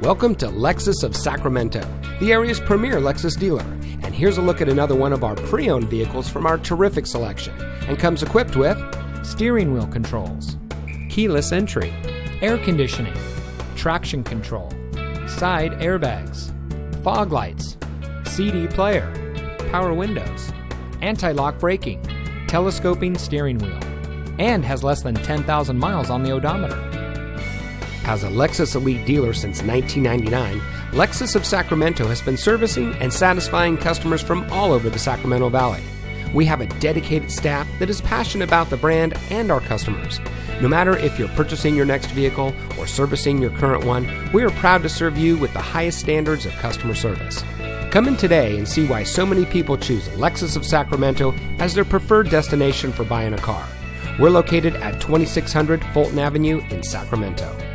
Welcome to Lexus of Sacramento, the area's premier Lexus dealer. And here's a look at another one of our pre-owned vehicles from our terrific selection, and comes equipped with steering wheel controls, keyless entry, air conditioning, traction control, side airbags, fog lights, CD player, power windows, anti-lock braking, telescoping steering wheel, and has less than 10,000 miles on the odometer. As a Lexus Elite dealer since 1999, Lexus of Sacramento has been servicing and satisfying customers from all over the Sacramento Valley. We have a dedicated staff that is passionate about the brand and our customers. No matter if you're purchasing your next vehicle or servicing your current one, we are proud to serve you with the highest standards of customer service. Come in today and see why so many people choose Lexus of Sacramento as their preferred destination for buying a car. We're located at 2600 Fulton Avenue in Sacramento.